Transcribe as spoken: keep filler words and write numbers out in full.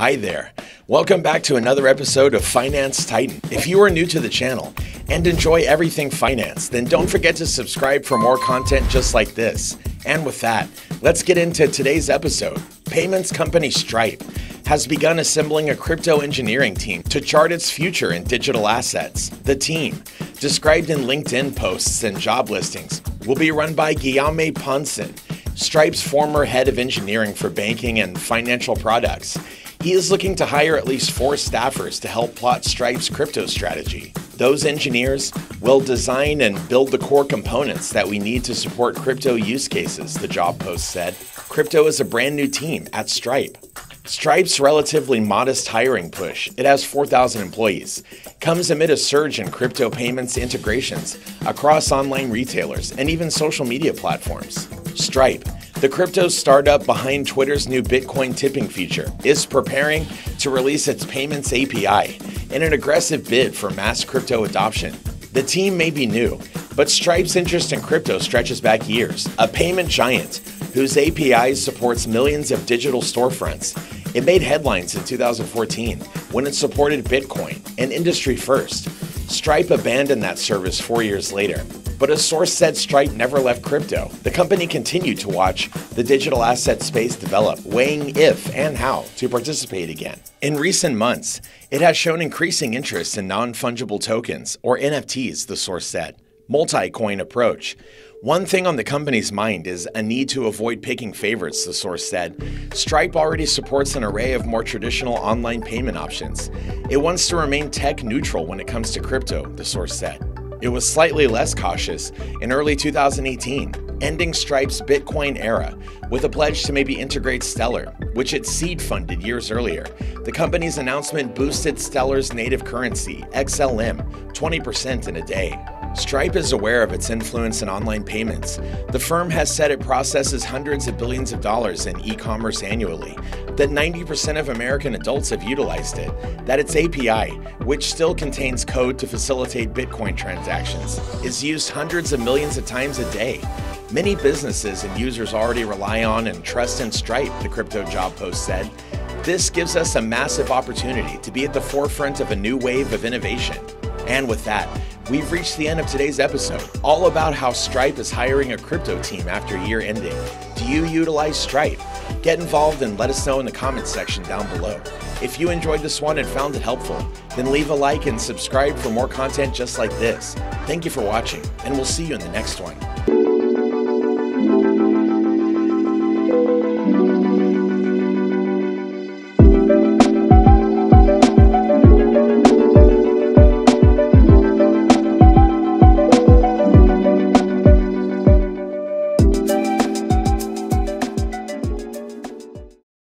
Hi there. Welcome back to another episode of Finance Titan. If you are new to the channel and enjoy everything finance, then don't forget to subscribe for more content just like this. And with that, let's get into today's episode. Payments company Stripe has begun assembling a crypto engineering team to chart its future in digital assets. The team, described in LinkedIn posts and job listings, will be run by Guillaume Poncin, Stripe's former head of engineering for banking and financial products. He is looking to hire at least four staffers to help plot Stripe's crypto strategy. Those engineers will design and build the core components that we need to support crypto use cases, the job post said. Crypto is a brand new team at Stripe. Stripe's relatively modest hiring push, it has four thousand employees, comes amid a surge in crypto payments integrations across online retailers and even social media platforms. Stripe, the crypto startup behind Twitter's new Bitcoin tipping feature, is preparing to release its payments A P I in an aggressive bid for mass crypto adoption. The team may be new, but Stripe's interest in crypto stretches back years. A payment giant whose A P I supports millions of digital storefronts. It made headlines in two thousand fourteen when it supported Bitcoin, an industry first. Stripe abandoned that service four years later, but a source said Stripe never left crypto. The company continued to watch the digital asset space develop, weighing if and how to participate again. In recent months, it has shown increasing interest in non-fungible tokens, or N F Ts, the source said. Multi-coin approach. One thing on the company's mind is a need to avoid picking favorites, the source said. Stripe already supports an array of more traditional online payment options. It wants to remain tech neutral when it comes to crypto, the source said. It was slightly less cautious in early two thousand eighteen, ending Stripe's Bitcoin era with a pledge to maybe integrate Stellar, which it seed-funded years earlier. The company's announcement boosted Stellar's native currency, X L M, twenty percent in a day. Stripe is aware of its influence in online payments. The firm has said it processes hundreds of billions of dollars in e-commerce annually, that ninety percent of American adults have utilized it, that its A P I, which still contains code to facilitate Bitcoin transactions, is used hundreds of millions of times a day. Many businesses and users already rely on and trust in Stripe, the crypto job post said. This gives us a massive opportunity to be at the forefront of a new wave of innovation. And with that, we've reached the end of today's episode, all about how Stripe is hiring a crypto team after year ending. Do you utilize Stripe? Get involved and let us know in the comments section down below. If you enjoyed this one and found it helpful, then leave a like and subscribe for more content just like this. Thank you for watching, and we'll see you in the next one.